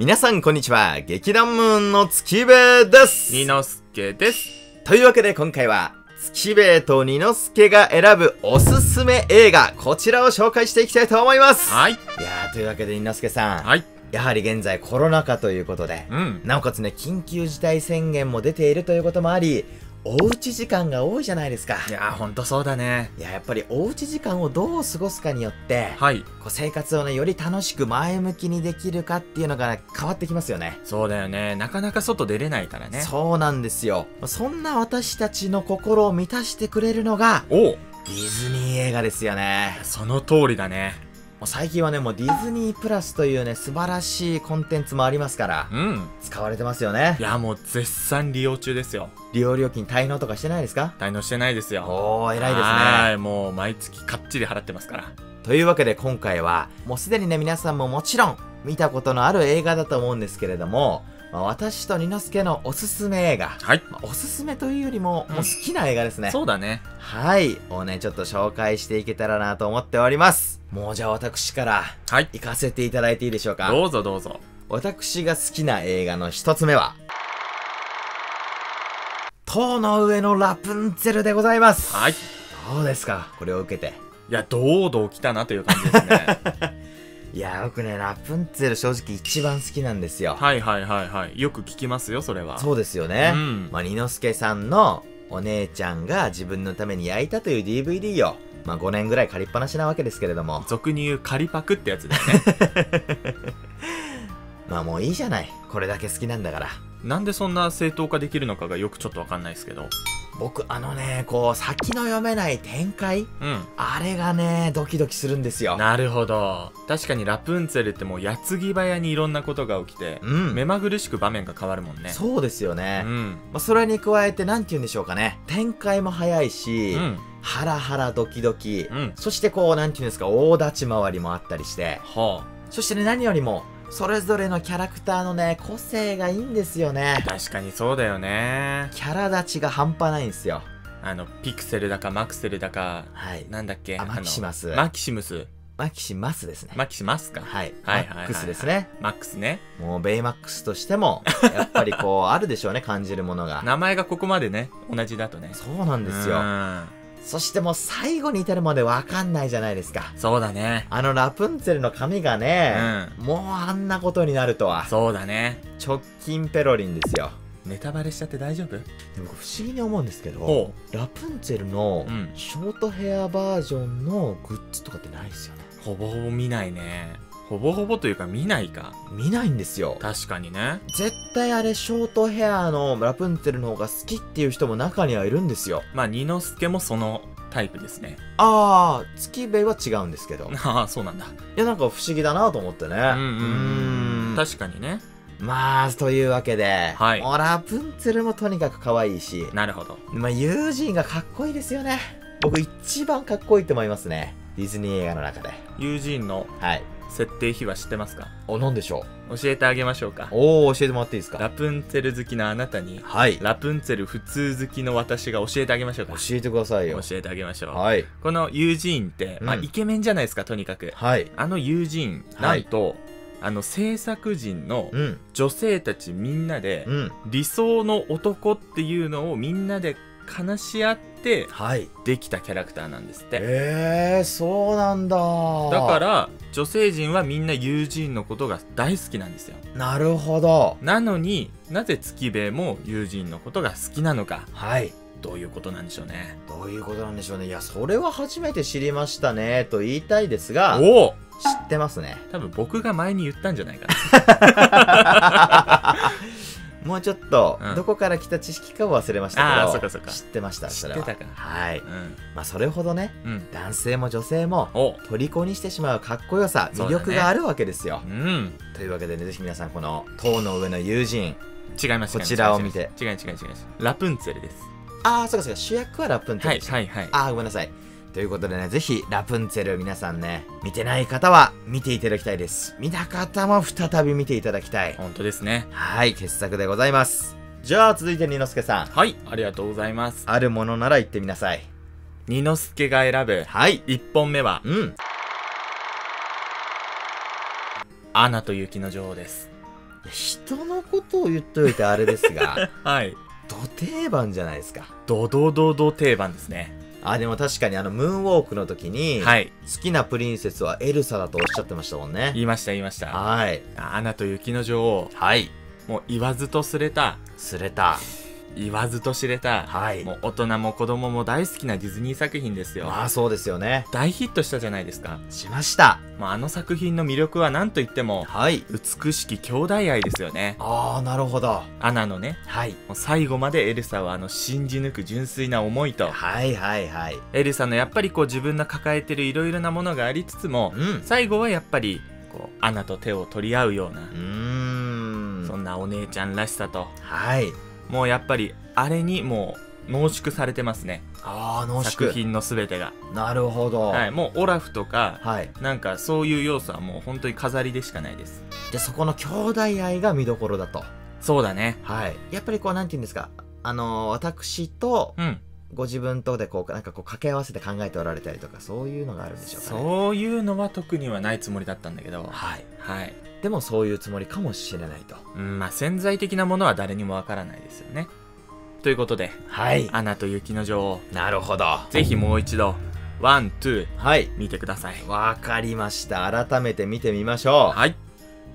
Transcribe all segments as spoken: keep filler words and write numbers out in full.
皆さんこんにちは、劇団ムーンの月兵衛です。二之助です。というわけで今回は、月兵衛と二之助が選ぶおすすめ映画、こちらを紹介していきたいと思います。はい。いやー、というわけで二之助さん。はい。やはり現在コロナ禍ということで、うん、なおかつね、緊急事態宣言も出ているということもあり、おうち時間が多いじゃないですか。いやー、ほんとそうだね。いや、やっぱりおうち時間をどう過ごすかによって、はい、こう生活をね、より楽しく前向きにできるかっていうのが変わってきますよね。そうだよね。なかなか外出れないからね。そうなんですよ。そんな私たちの心を満たしてくれるのが、おう、ディズニー映画ですよね。その通りだね。もう最近はね、もうディズニープラスというね、素晴らしいコンテンツもありますから、うん、使われてますよね。いや、もう絶賛利用中ですよ。利用料金滞納とかしてないですか？滞納してないですよ。おー、偉いですね。はい、もう毎月かっちり払ってますから。というわけで今回は、もうすでにね、皆さんももちろん見たことのある映画だと思うんですけれども、まあ、私と二之助のおすすめ映画。はい。まあ、おすすめというよりも、もう好きな映画ですね。そうだね。はい。をね、ちょっと紹介していけたらなと思っております。もうじゃあ私から、はい。行かせていただいていいでしょうか。どうぞどうぞ。私が好きな映画の一つ目は、塔の上のラプンツェルでございます。はい。どうですか？これを受けて。いや、堂々来たなという感じですね。いや、僕ね、ラプンツェル正直一番好きなんですよ。はいはいはいはい。よく聞きますよ、それは。そうですよね。うん、まあ、二之助さんのお姉ちゃんが自分のために焼いたという ディーブイディー を、まあ、ごねんぐらい借りっぱなしなわけですけれども。俗に言う借りパクってやつだよね。まあ、もういいじゃない。これだけ好きなんだから。なんでそんな正当化できるのかがよくちょっとわかんないですけど。僕、あのね、こう、先の読めない展開、うん、あれがね、ドキドキするんですよ。なるほど。確かにラプンツェルってもう矢継ぎ早にいろんなことが起きて、うん、目まぐるしく場面が変わるもんね。そうですよね。うん、まあ、それに加えて、なんて言うんでしょうかね。展開も早いし、うん、ハラハラドキドキ、うん、そしてこう、なんて言うんですか、大立ち回りもあったりして、はあ、そしてね、何よりも、それぞれのキャラクターのね、個性がいいんですよね。確かにそうだよね。キャラ立ちが半端ないんですよ。あの、ピクセルだかマクセルだか、はい。なんだっけ？マキシマス。マキシムス。マキシマスですね。マキシマスか。はい。はいはい。マックスですね。マックスね。もう、ベイマックスとしても、やっぱりこう、あるでしょうね、感じるものが。名前がここまでね、同じだとね。そうなんですよ。そしてもう最後に至るまでわかんないじゃないですか。そうだね。あのラプンツェルの髪がね、うん、もうあんなことになるとは。そうだね。直近ペロリンですよ。ネタバレしちゃって大丈夫？でも不思議に思うんですけど、ラプンツェルのショートヘアバージョンのグッズとかってないですよね。ほぼほぼ見ないね。ほぼほぼというか見ないか。見ないんですよ。確かにね。絶対あれショートヘアのラプンツェルの方が好きっていう人も中にはいるんですよ。まあ二之助もそのタイプですね。ああ、月兵衛は違うんですけど。ああ、そうなんだ。いや、なんか不思議だなと思ってね。うんうん。確かにね。まあ、というわけで、はい、もうラプンツェルもとにかく可愛いし。なるほど。まあ友人がかっこいいですよね。僕一番かっこいいと思いますね。ディズニー映画の中で。友人の。はい。設定秘話知ってますか？あ、なんでしょう？教えてあげましょうか。おお、教えてもらっていいですか？ラプンツェル好きなあなたに、はい、ラプンツェル普通好きの私が教えてあげましょうか。教えてくださいよ。教えてあげましょう。はい。このユージーンって、うん、まあイケメンじゃないですか、とにかく。はい。あのユージーン、なんと、はい、あの制作人の女性たちみんなで、うん、理想の男っていうのをみんなで話し合って、はい、できたキャラクターなんですって。えー、そうなんだ。だから女性陣はみんなユージーンのことが大好きなんですよ。なるほど。なのになぜ月兵衛もユージーンのことが好きなのか。はい。どういうことなんでしょうね。どういうことなんでしょうね。いや、それは初めて知りましたねと言いたいですが、おお、知ってますね。多分僕が前に言ったんじゃないかな。もうちょっと、うん、どこから来た知識かは忘れましたけど、知ってました。知ってたか。はい。うん、まあそれほどね、うん、男性も女性も虜にしてしまうかっこよさ、魅力があるわけですよ。う、ね、うん、というわけでね、ぜひ皆さんこの塔の上の友人、違います。こちらを見て、違い違い違い違い。ラプンツェルです。ああ、そうかそうか。主役はラプンツェルでした。はいはいはい。ああ、ごめんなさい。ということでね、ぜひラプンツェル皆さんね、見てない方は見ていただきたいです。見た方も再び見ていただきたい。本当ですね。はい、傑作でございます。じゃあ続いて二之助さん。はい、ありがとうございます。あるものなら言ってみなさい。二之助が選ぶ。はい。一本目は、うん。アナと雪の女王です。人のことを言っといてあれですがはいド定番じゃないですか。ドドドド定番ですね。あ、でも確かにあのムーンウォークの時に、はい、好きなプリンセスはエルサだとおっしゃってましたもんね。言いました言いました。はい、アナと雪の女王、はい、もう言わずとすれたすれた言わずと知れた、はい、もう大人も子供も大好きなディズニー作品ですよ。まあそうですよね。大ヒットしたじゃないですか。しました。まああの作品の魅力は何と言っても、はい、美しき兄弟愛ですよね。ああ、なるほど。アナのね、はい、もう最後までエルサはあの信じ抜く純粋な思いと、はいはいはい。エルサのやっぱりこう自分の抱えてるいろいろなものがありつつも、うん、最後はやっぱりこうアナと手を取り合うような、うーん、そんなお姉ちゃんらしさと、はい。もうやっぱりあれにもう濃縮されてますね。ああ、濃縮。作品の全てが。なるほど、はい、もうオラフとか、はい、なんかそういう要素はもう本当に飾りでしかないです。じゃあそこの兄弟愛が見どころだと。そうだね、はい、やっぱりこうなんていうんですか、あのー、私と、うん、ご自分とでこうなんかこう掛け合わせて考えておられたりとか、そういうのがあるんでしょうかね。そういうのは特にはないつもりだったんだけど、はいはい、でもそういうつもりかもしれないと、うん、まあ潜在的なものは誰にもわからないですよね。ということで、はい、アナと雪の女王、なるほど、ぜひもう一度ワンツー、はい、見てください。わかりました。改めて見てみましょう。はい、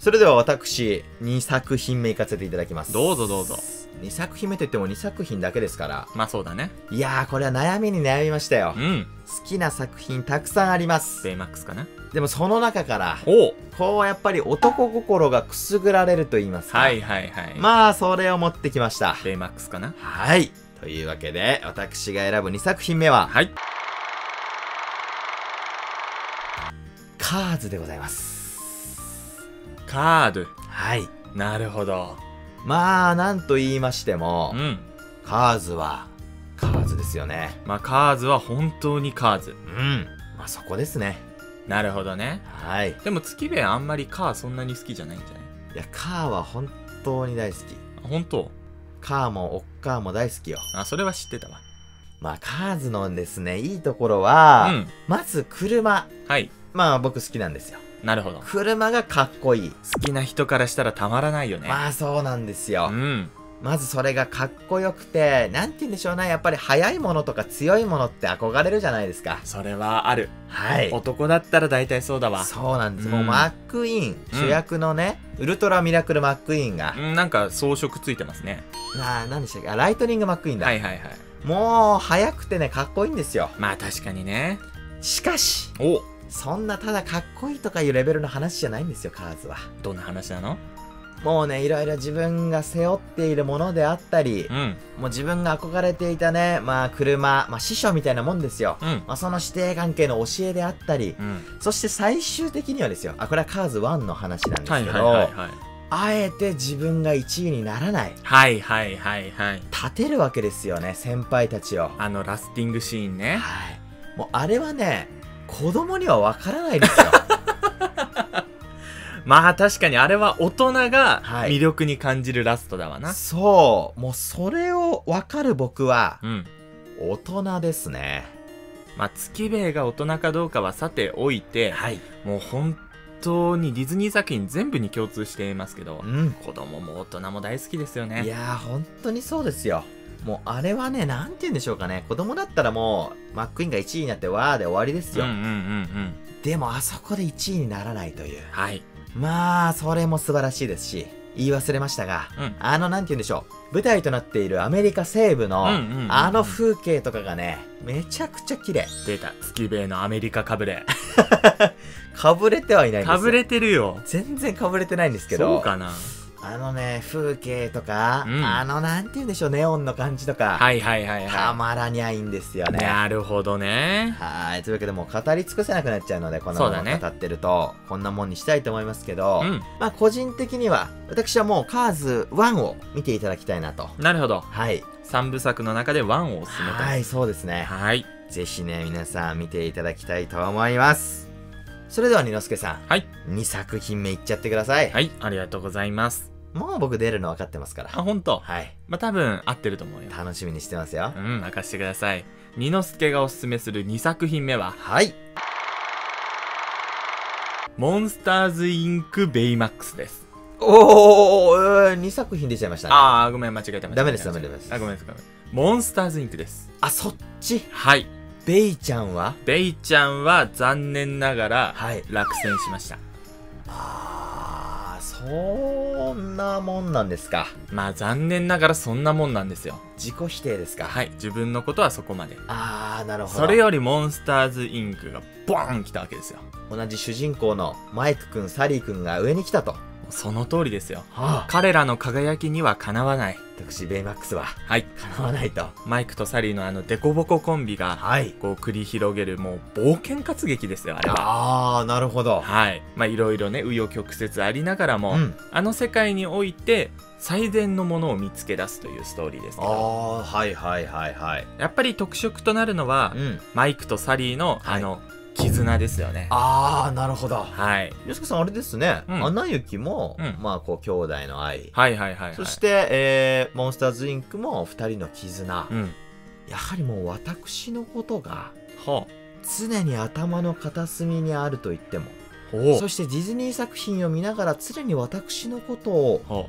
それでは私にさくひんめいかせていただきます。どうぞどうぞ。にさくひんめといってもにさくひんだけですから。まあそうだね。いやー、これは悩みに悩みましたよ、うん、好きな作品たくさんあります。ベイマックスかな。でもその中からおこうやっぱり男心がくすぐられると言いますか、はいはいはい、まあそれを持ってきました。ベイマックスかな。はい、というわけで私が選ぶにさくひんめは、はい、カーズでございます。カーズ、はい、なるほど。まあなんと言いましても、うん、カーズはカーズですよね。まあカーズは本当にカーズ、うん、まあそこですね。なるほどね。はい、でも月部はあんまりカーそんなに好きじゃないんじゃない。いや、カーは本当に大好き。本当、カーもおっかーも大好きよ。あ、それは知ってたわ。まあカーズのですね、いいところは、うん、まず車、はい、まあ僕好きなんですよ。なるほど。車がかっこいい。好きな人からしたらたまらないよね。まあそうなんですよ、うん、まずそれがかっこよくて、なんて言うんでしょうね、やっぱり速いものとか強いものって憧れるじゃないですか。それはある。はい、男だったら大体そうだわ。そうなんです、うん、もうマックイーン主役のね、うん、ウルトラミラクルマックイーンが、うん、なんか装飾ついてますね。あ、なんでしたっけ、ライトニングマックイーンだ。はいはいはい、もう速くてね、かっこいいんですよ。まあ確かにね。しかしおそんなただかっこいいとかいうレベルの話じゃないんですよ、カーズは。どんな話なの？もうね、いろいろ自分が背負っているものであったり、うん、もう自分が憧れていたね、まあ車、まあ師匠みたいなもんですよ、うん、まあその師弟関係の教えであったり、うん、そして最終的にはですよ、あ、これはカーズワンの話なんですけど、あえて自分がいちいにならない、はいはいはいはい、立てるわけですよね、先輩たちを。あのラスティングシーンね、はい、もうあれはね、子供にはわからないですよまあ確かにあれは大人が魅力に感じるラストだわな、はい、そう、もうそれを分かる僕は大人ですね、うん、まあ月兵衛が大人かどうかはさておいて、はい、もう本当にディズニー作品全部に共通していますけど、うん、子供も大人も大好きですよね。いやー本当にそうですよ。もうあれはね、なんて言うんでしょうかね、子供だったらもうマックイーンがいちいになってわーで終わりですよ。でもあそこでいちいにならないという、はい、まあそれも素晴らしいですし、言い忘れましたが、うん、あのなんて言うんでしょう、舞台となっているアメリカ西部のあの風景とかがね、めちゃくちゃ綺麗。出た、月兵衛のアメリカかぶれかぶれてはいないんですよ。かぶれてるよ。全然かぶれてないんですけど。そうかな。あのね、風景とか、うん、あのなんて言うんでしょう、ネオンの感じとか、はいはいはい、はい、たまらにゃいんですよね。なるほどね。はい、というわけでもう語り尽くせなくなっちゃうので、こんなもの語ってると、ね、こんなもんにしたいと思いますけど、うん、まあ個人的には私はもうカーズワンを見ていただきたいなと。なるほど。はい、さんぶさくの中でワンをおすすめと。はい、そうですね。はい、ぜひね皆さん見ていただきたいと思います。それでは二之助さん、はい、にさくひんめいっちゃってください。はい、ありがとうございます。もう僕出るの分かってますから。あ、本当。はい。まあ多分合ってると思うよ。楽しみにしてますよ。うん、任せてください。二之助がおすすめするにさくひんめは、はい。モンスターズインクベイマックスです。おお、にさく品出ちゃいましたね。ああ、ごめん、間違えた。ダメです、ダメです。あ、ごめんなさい。モンスターズインクです。あ、そっち。はい。ベイちゃんはベイちゃんは残念ながら落選しました。ああ、そんなもんなんですか。まあ残念ながらそんなもんなんですよ。自己否定ですか。はい、自分のことはそこまで。ああ、なるほど。それよりモンスターズインクがボーン来たわけですよ。同じ主人公のマイク君、サリー君が上に来たと。その通りですよ。はあ、彼らの輝きにはかなわない。私ベイマックスははいかなわないと。マイクとサリーのあのデコボココンビが、はい、こう繰り広げるもう冒険活劇ですよ、あれは。ああ、なるほど。はい、まあいろいろね、紆余曲折ありながらも、うん、あの世界において最善のものを見つけ出すというストーリーですけど。ああ、はいはいはいはい。やっぱり特色となるのは、うん、マイクとサリーのあの、はい、絆ですよね。ああ、なるほど。はい。よしこさん、あれですね。アナ雪も、まあ、こう、兄弟の愛。はいはいはい。そして、えー、モンスターズインクも二人の絆。やはりもう、私のことが、常に頭の片隅にあると言っても、そしてディズニー作品を見ながら、常に私のことを考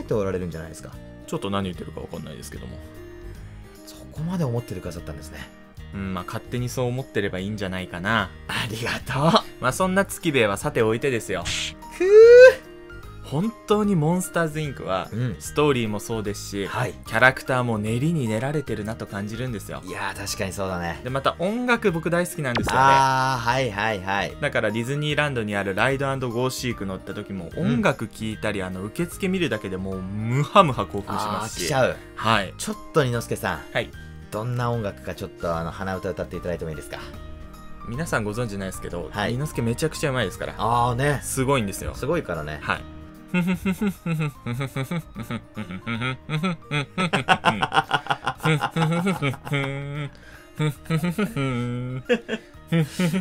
えておられるんじゃないですか。ちょっと何言ってるかわかんないですけども。そこまで思ってる方だったんですね。うん、まあ勝手にそう思ってればいいんじゃないかな。ありがとう。まあそんな月兵衛はさておいてですよ。ふぅ、本当にモンスターズインクは、うん、ストーリーもそうですし、はい、キャラクターも練りに練られてるなと感じるんですよ。いやー、確かにそうだね。でまた音楽、僕大好きなんですよね。ああ、はいはいはい。だからディズニーランドにあるライド&ゴーシーク乗った時も音楽聴いたり、うん、あの受付見るだけでもうムハムハ興奮しますし。あ、来ちゃう。はい。ちょっと二之助さん、はい、どんな音楽かちょっとあの鼻歌歌っていただいてもいいですか。皆さんご存知ないですけど、はい、猪之助めちゃくちゃうまいですから。ああね、すごいんですよ。すごいからね。はい。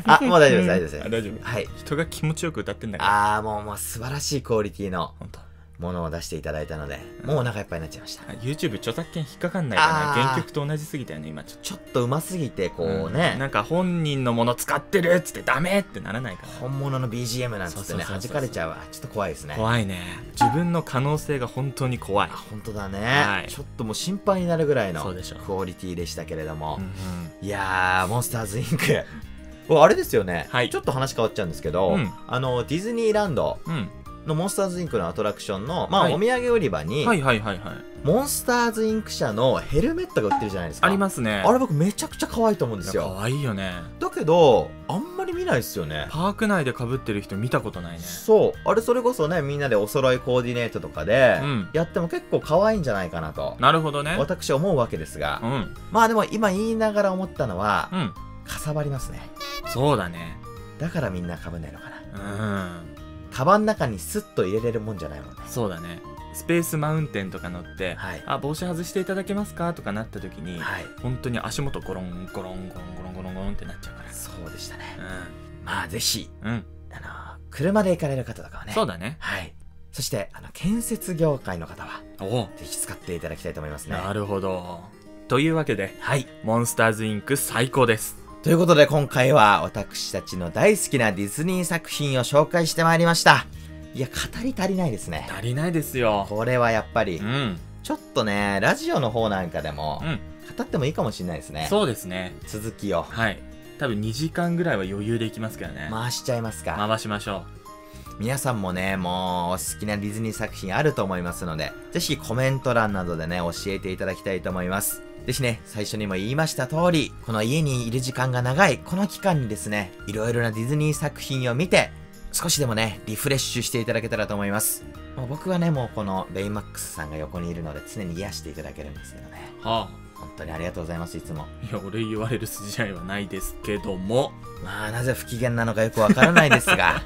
あ、もう大丈夫です、大丈夫です。大丈夫。はい。人が気持ちよく歌ってんだから。ああ、もうもう素晴らしいクオリティの。本当。ものを出していただいたので、もうお腹いっぱいになっちゃいました。YouTube 著作権引っかかんないかな。原曲と同じすぎたよね、今ちょっと。ちょっとうますぎて、こうね、うん。なんか本人のもの使ってるっつってダメってならないから。本物の ビージーエム なんつってね、弾かれちゃうわ。ちょっと怖いですね。怖いね。自分の可能性が本当に怖い。あ、本当だね。はい、ちょっともう心配になるぐらいのクオリティでしたけれども。いやー、モンスターズインク。あれですよね。はい、ちょっと話変わっちゃうんですけど、うん、あの、ディズニーランド。うん、モンスターズインクのアトラクションの、まあ、お土産売り場にモンスターズインク社のヘルメットが売ってるじゃないですか。ありますね。あれ僕めちゃくちゃ可愛いと思うんですよ。可愛いよね。だけどあんまり見ないですよね。パーク内で被ってる人見たことないね。そう、あれそれこそね、みんなでお揃いコーディネートとかでやっても結構可愛いんじゃないかなと、うん、なるほどね、私思うわけですが、うん、まあでも今言いながら思ったのは、うん、かさばりますね。そうだね。だからみんな被んないのかな。うん、カバンの中にスッと入れれるもんじゃないもんね。そうだね。スペースマウンテンとか乗って、はい、あ、帽子外していただけますかとかなった時に、はい、本当に足元ゴロンゴロンゴロンゴロンゴロンゴロンってなっちゃうから。そうでしたね。うん、まあぜひ、うん、あの車で行かれる方とかはね。そうだね。はい。そしてあの建設業界の方はぜひ使っていただきたいと思いますね。なるほど。というわけで、はい、モンスターズインク最高です。ということで今回は私たちの大好きなディズニー作品を紹介してまいりました。いや、語り足りないですね。足りないですよ。これはやっぱり、うん、ちょっとね、ラジオの方なんかでも、うん、語ってもいいかもしれないですね。そうですね。続きを。はい。多分にじかんぐらいは余裕でいきますからね。回しちゃいますか。回しましょう。皆さんもね、もうお好きなディズニー作品あると思いますので、ぜひコメント欄などでね、教えていただきたいと思います。ぜひね、最初にも言いました通り、この家にいる時間が長いこの期間にですね、いろいろなディズニー作品を見て、少しでもね、リフレッシュしていただけたらと思います。もう僕はね、もうこのベイマックスさんが横にいるので、常に癒していただけるんですけどね。はあ。本当にありがとうございます、いつも。いや、俺言われる筋合いはないですけども。まあ、なぜ不機嫌なのかよくわからないですが、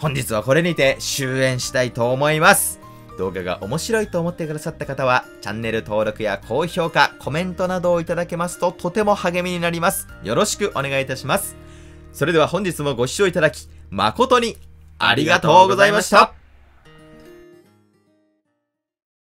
本日はこれにて終演したいと思います。動画が面白いと思ってくださった方は、チャンネル登録や高評価、コメントなどをいただけますととても励みになります。よろしくお願いいたします。それでは本日もご視聴いただき、誠にありがとうございました。